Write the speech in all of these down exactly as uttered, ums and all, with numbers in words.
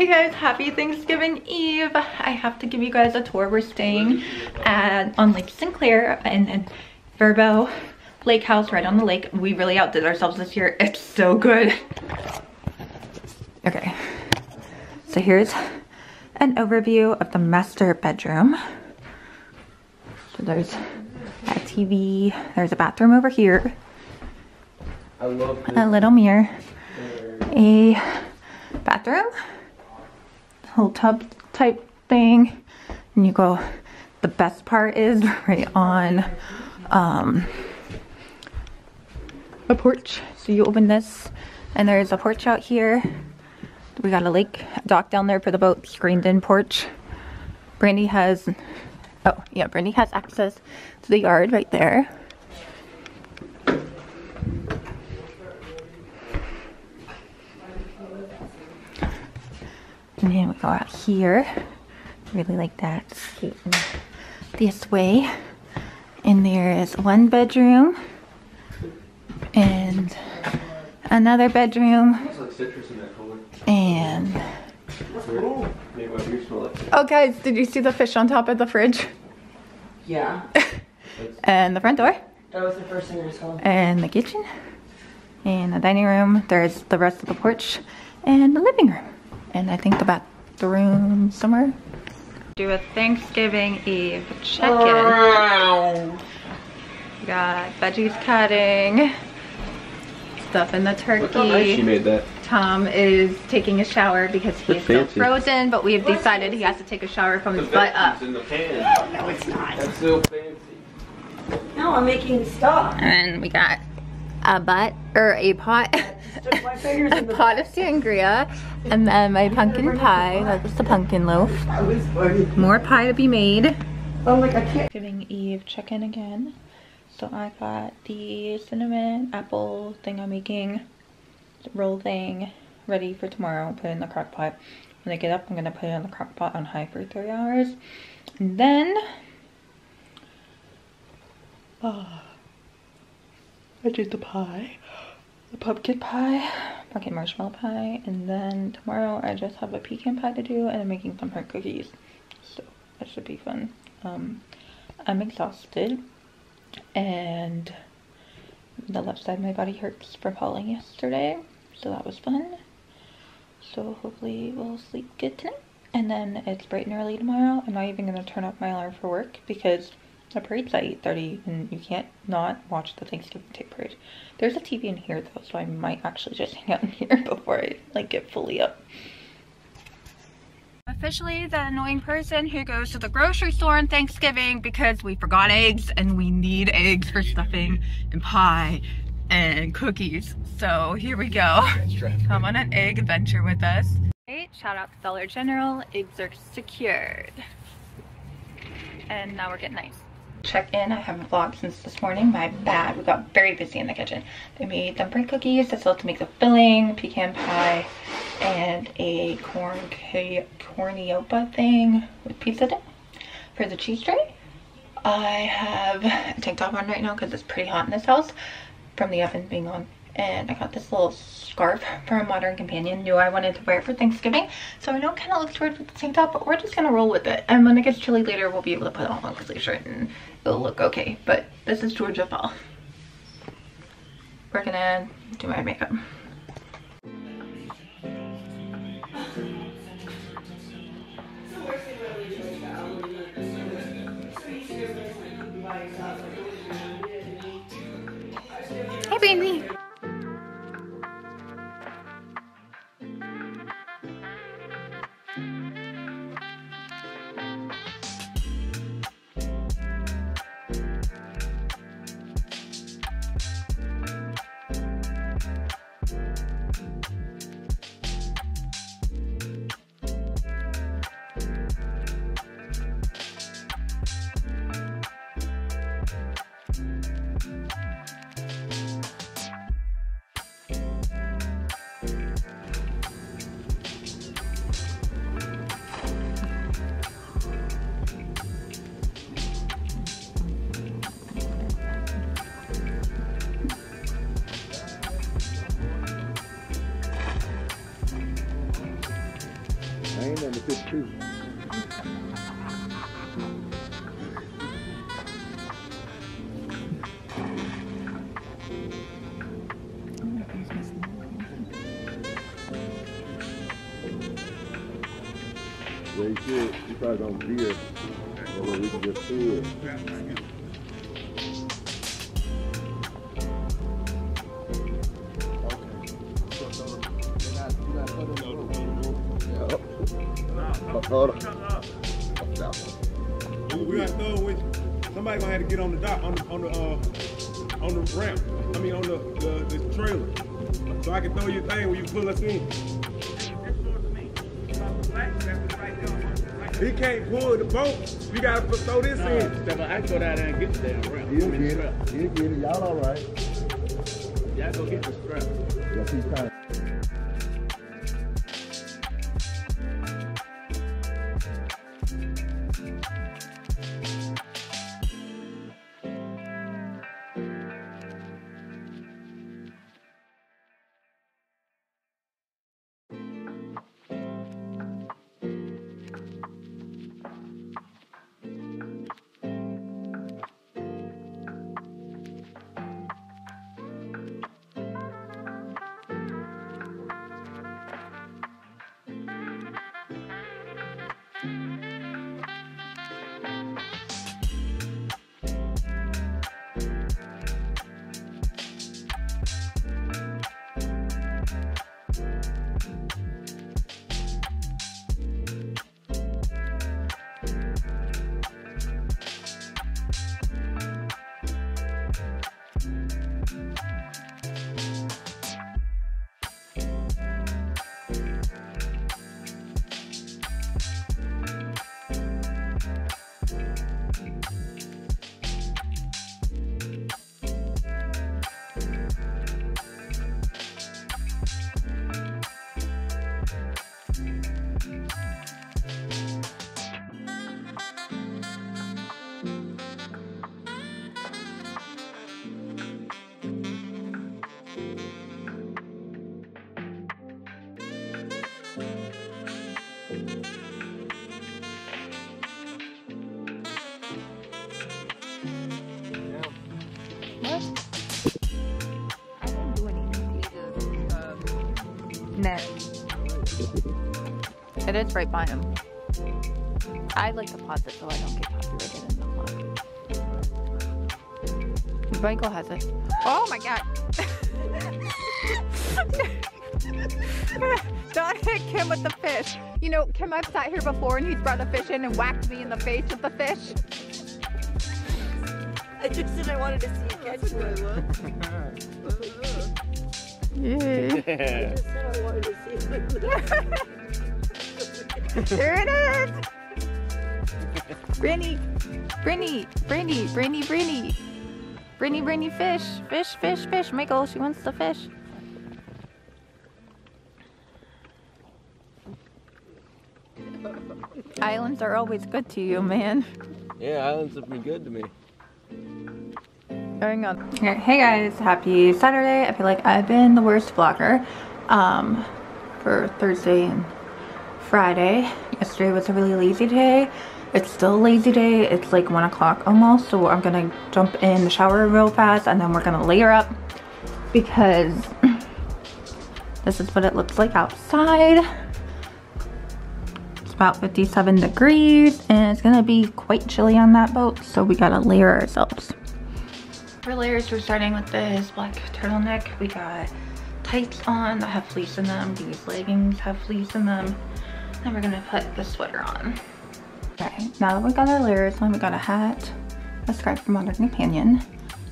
Hey guys, happy Thanksgiving Eve. I have to give you guys a tour. We're staying at on Lake Sinclair and then V R B O lake house right on the lake. We really outdid ourselves this year. It's so good. Okay, so here's an overview of the master bedroom. So there's a T V, there's a bathroom over here, I love a little mirror, a bathroom, whole tub type thing, and you go. The best part is right on um, a porch. So you open this, and there's a porch out here. We got a lake dock down there for the boat, screened in porch. Brandy has, oh yeah, Brandy has access to the yard right there. And then we go out here. Really like that. This way. And there is one bedroom. And another bedroom. And oh guys, did you see the fish on top of the fridge? Yeah. And the front door. That was the first thing I saw. And the kitchen. And the dining room. There's the rest of the porch. And the living room. And I think the bathroom somewhere. Do a Thanksgiving Eve check-in. Wow. Got veggies cutting, stuff in the turkey. Look how nice she made that. Tom is taking a shower because he is still frozen, but we have decided he has to take a shower from his butt up. In the pan. No, no, it's not. That's so fancy. No, I'm making stuff. And we got a butt or a pot. My fingers in the a pot of sangria, and then my pumpkin pie. That's the pumpkin loaf. More pie to be made. Oh my god, I can't. Giving Eve check-in again. So I got the cinnamon apple thing I'm making, the roll thing, ready for tomorrow. I'll put it in the crock pot. When I get up, I'm gonna put it in the crock pot on high for three hours. And then, oh, I did the pie. The pumpkin pie, pumpkin marshmallow pie, and then tomorrow I just have a pecan pie to do, and I'm making some heart cookies, so that should be fun. um I'm exhausted, and the left side of my body hurts from falling yesterday, so that was fun. So hopefully we'll sleep good tonight, and then it's bright and early tomorrow. I'm not even going to turn off my alarm for work because the parade's at eight thirty, and you can't not watch the Thanksgiving Day parade. There's a T V in here though, so I might actually just hang out in here before I like get fully up. Officially the annoying person who goes to the grocery store on Thanksgiving because we forgot eggs, and we need eggs for stuffing and pie and cookies. So here we go. Come on an egg adventure with us. Hey, shout out to Dollar General. Eggs are secured. And now we're getting nice. Check in. I haven't vlogged since this morning. My bad. We got very busy in the kitchen. I made them bread cookies. I still have to make the filling, pecan pie, and a corn corniopa thing with pizza dough for the cheese tray. I have a tank top on right now because it's pretty hot in this house from the oven being on. And I got this little scarf from Modern Companion. Knew I wanted to wear it for Thanksgiving. So I know it kind of looks weird with the tank top, but we're just going to roll with it. And when it gets chilly later, we'll be able to put it on a long-sleeve shirt and it'll look okay. But this is Georgia fall. We're going to do my makeup. Hey, baby. I ain't nothing to pitch to. Yeah, you should. You probably don't beer. Although we can get food. Hold on. We gotta throw it with somebody gonna have to get on the dock on the on the uh, on the ramp. I mean on the, the the trailer. So I can throw you a thing when you pull us in. He can't pull the boat. We gotta throw this no, in. Stefan, I can go down there and get the damn ramp. He'll get it. He'll get it. Y'all all right. Y'all go get the strap. Yes, he's trying. It is right by him. I like the pod that though I don't get copyrighted in the pod. Michael has it. Oh my god! Don't hit Kim with the fish. You know, Kim, I've sat here before and he's brought a fish in and whacked me in the face with the fish. I just didn't want to see you catch it. Yeah. Yeah. Here it is. Brittany, Brittany, Brittany, Brittany, Brittany, Brittany, Brittany, fish, fish, fish, fish. Michael, she wants the fish. Islands are always good to you, man. Yeah, islands have been good to me. Going on. Hey guys, happy Saturday. I feel like I've been the worst vlogger um, for Thursday and Friday. Yesterday was a really lazy day. It's still a lazy day. It's like one o'clock almost, so I'm gonna jump in the shower real fast and then we're gonna layer up because this is what it looks like outside. It's about fifty-seven degrees and it's gonna be quite chilly on that boat, so we gotta layer ourselves. For layers, we're starting with this black turtleneck. We got tights on that have fleece in them. These leggings have fleece in them. Then we're gonna put the sweater on. Okay, now that we got our layers on, we got a hat, a scarf from Modern Companion.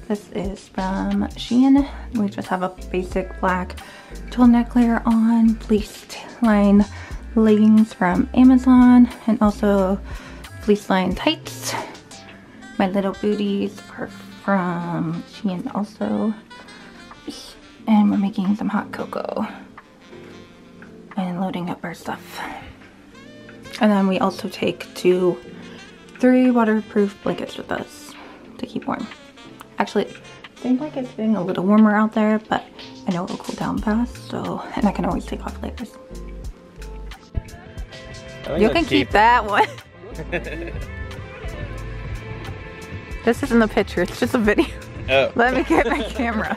This is from Shein. We just have a basic black turtleneck layer on, fleece lined leggings from Amazon, and also fleece lined tights. My little booties are from Shein also, and we're making some hot cocoa and loading up our stuff. And then we also take two, three waterproof blankets with us to keep warm. Actually, I think like it's getting a little warmer out there, but I know it'll cool down fast, so, and I can always take off layers. You can keep that one. This isn't a picture, it's just a video. Oh. Let me get my camera.